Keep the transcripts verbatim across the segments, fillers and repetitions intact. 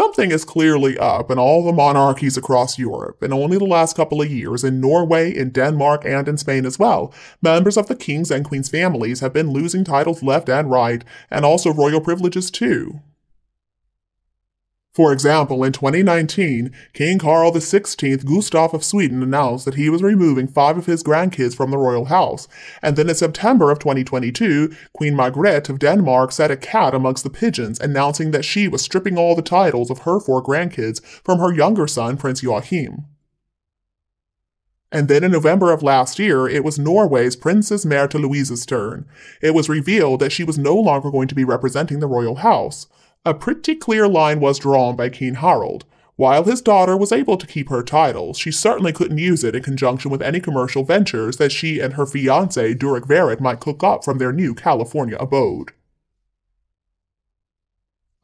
Something is clearly up in all the monarchies across Europe. In only the last couple of years, in Norway, in Denmark, and in Spain as well, members of the king's and queen's families have been losing titles left and right, and also royal privileges too. For example, in twenty nineteen, King Carl the sixteenth Gustaf of Sweden announced that he was removing five of his grandkids from the royal house, and then in September of twenty twenty-two, Queen Margrethe of Denmark set a cat amongst the pigeons, announcing that she was stripping all the titles of her four grandkids from her younger son, Prince Joachim. And then in November of last year, it was Norway's Princess Märtha Louise's turn. It was revealed that she was no longer going to be representing the royal house. A pretty clear line was drawn by King Harald. While his daughter was able to keep her title, she certainly couldn't use it in conjunction with any commercial ventures that she and her fiancé Durek Verret might cook up from their new California abode.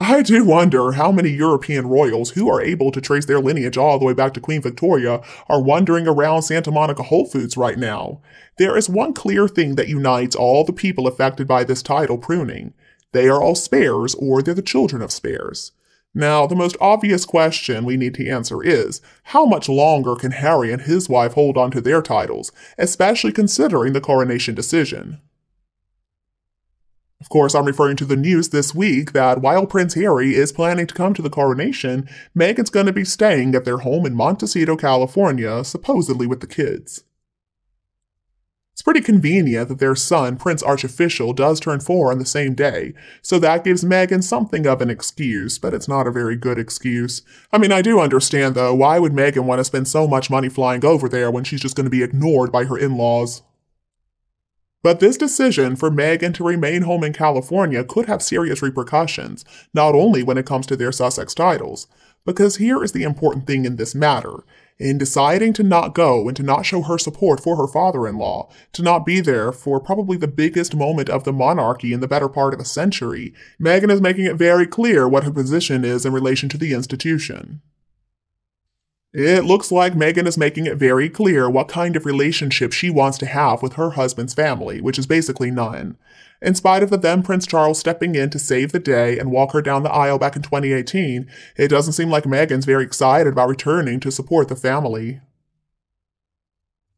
I do wonder how many European royals who are able to trace their lineage all the way back to Queen Victoria are wandering around Santa Monica Whole Foods right now. There is one clear thing that unites all the people affected by this title pruning. They are all spares, or they're the children of spares. Now, the most obvious question we need to answer is, how much longer can Harry and his wife hold on to their titles, especially considering the coronation decision? Of course, I'm referring to the news this week that while Prince Harry is planning to come to the coronation, Meghan's going to be staying at their home in Montecito, California, supposedly with the kids. It's pretty convenient that their son, Prince Archificial, does turn four on the same day, so that gives Meghan something of an excuse, but it's not a very good excuse. I mean, I do understand, though, why would Meghan want to spend so much money flying over there when she's just going to be ignored by her in-laws? But this decision for Meghan to remain home in California could have serious repercussions, not only when it comes to their Sussex titles. Because here is the important thing in this matter. In deciding to not go and to not show her support for her father-in-law, to not be there for probably the biggest moment of the monarchy in the better part of a century, Meghan is making it very clear what her position is in relation to the institution. It looks like Meghan is making it very clear what kind of relationship she wants to have with her husband's family, which is basically none. In spite of the then Prince Charles stepping in to save the day and walk her down the aisle back in twenty eighteen, it doesn't seem like Meghan's very excited about returning to support the family.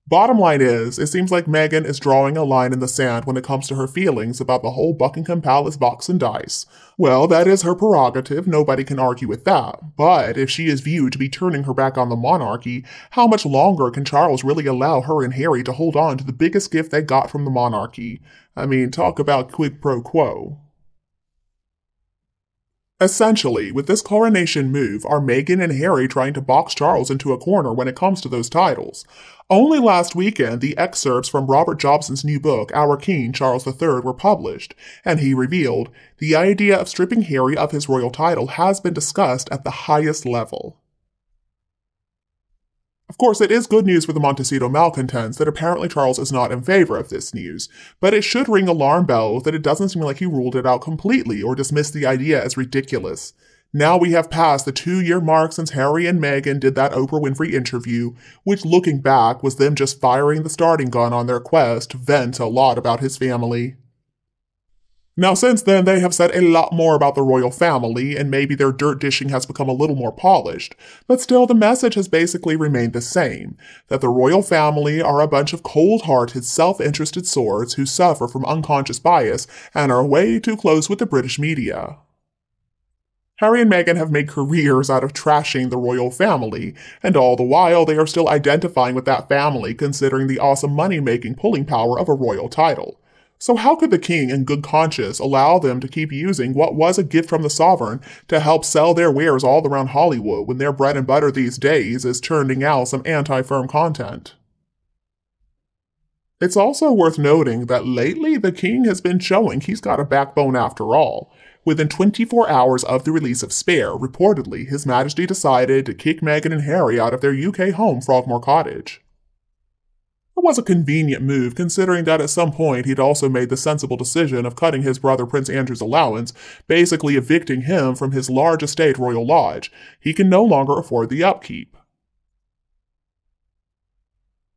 Bottom line is, it seems like Meghan is drawing a line in the sand when it comes to her feelings about the whole Buckingham Palace box and dice. Well, that is her prerogative, nobody can argue with that. But if she is viewed to be turning her back on the monarchy, how much longer can Charles really allow her and Harry to hold on to the biggest gift they got from the monarchy? I mean, talk about quid pro quo. Essentially, with this coronation move, are Meghan and Harry trying to box Charles into a corner when it comes to those titles? Only last weekend, the excerpts from Robert Jobson's new book, Our King, Charles the Third, were published, and he revealed, "The idea of stripping Harry of his royal title has been discussed at the highest level." Of course, it is good news for the Montecito malcontents that apparently Charles is not in favor of this news, but it should ring alarm bells that it doesn't seem like he ruled it out completely or dismissed the idea as ridiculous. Now we have passed the two-year mark since Harry and Meghan did that Oprah Winfrey interview, which looking back was them just firing the starting gun on their quest to vent a lot about his family. Now since then, they have said a lot more about the royal family, and maybe their dirt dishing has become a little more polished, but still the message has basically remained the same, that the royal family are a bunch of cold-hearted, self-interested sorts who suffer from unconscious bias and are way too close with the British media. Harry and Meghan have made careers out of trashing the royal family, and all the while they are still identifying with that family considering the awesome money-making pulling power of a royal title. So how could the king in good conscience allow them to keep using what was a gift from the sovereign to help sell their wares all around Hollywood when their bread and butter these days is churning out some anti-firm content? It's also worth noting that lately the king has been showing he's got a backbone after all. Within twenty-four hours of the release of Spare, reportedly, His Majesty decided to kick Meghan and Harry out of their U K home, Frogmore Cottage. It was a convenient move, considering that at some point he'd also made the sensible decision of cutting his brother Prince Andrew's allowance, basically evicting him from his large estate Royal Lodge. He can no longer afford the upkeep.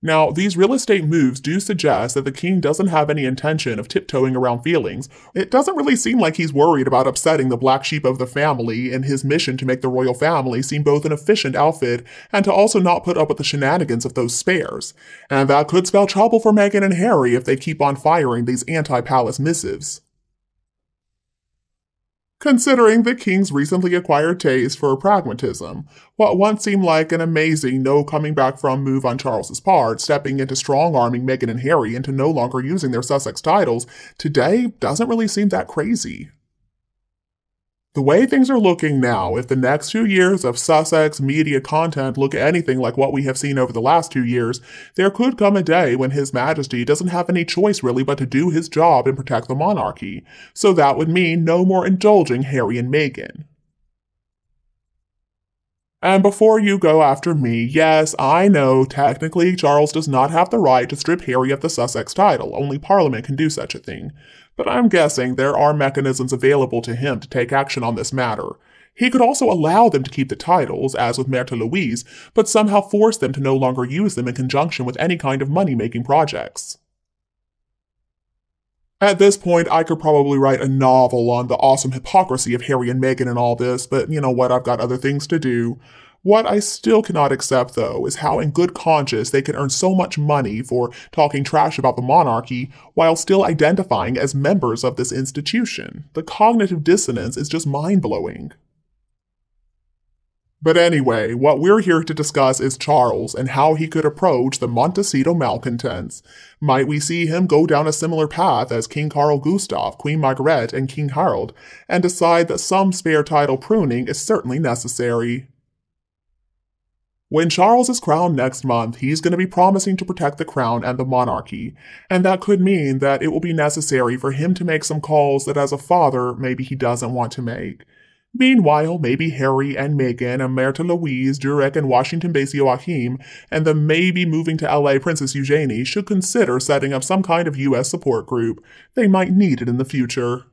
Now, these real estate moves do suggest that the king doesn't have any intention of tiptoeing around feelings. It doesn't really seem like he's worried about upsetting the black sheep of the family, and his mission to make the royal family seem both an efficient outfit and to also not put up with the shenanigans of those spares. And that could spell trouble for Meghan and Harry if they keep on firing these anti-palace missives. Considering the king's recently acquired taste for pragmatism, what once seemed like an amazing no-coming-back-from move on Charles's part, stepping into strong-arming Meghan and Harry into no longer using their Sussex titles, today doesn't really seem that crazy. The way things are looking now, if the next two years of Sussex media content look anything like what we have seen over the last two years, there could come a day when His Majesty doesn't have any choice really but to do his job and protect the monarchy. So that would mean no more indulging Harry and Meghan. And before you go after me, yes, I know, technically Charles does not have the right to strip Harry of the Sussex title, only Parliament can do such a thing. But I'm guessing there are mechanisms available to him to take action on this matter. He could also allow them to keep the titles, as with Mère Louise, but somehow force them to no longer use them in conjunction with any kind of money-making projects. At this point, I could probably write a novel on the awesome hypocrisy of Harry and Meghan and all this, but you know what, I've got other things to do. What I still cannot accept, though, is how in good conscience they can earn so much money for talking trash about the monarchy while still identifying as members of this institution. The cognitive dissonance is just mind-blowing. But anyway, what we're here to discuss is Charles and how he could approach the Montecito malcontents. Might we see him go down a similar path as King Carl Gustaf, Queen Margrethe, and King Harald, and decide that some spare title pruning is certainly necessary? When Charles is crowned next month, he's going to be promising to protect the crown and the monarchy, and that could mean that it will be necessary for him to make some calls that as a father maybe he doesn't want to make. Meanwhile, maybe Harry and Meghan and Mère Louise, Durek and Washington-based Joachim, and the maybe moving to L A Princess Eugenie should consider setting up some kind of U S support group. They might need it in the future.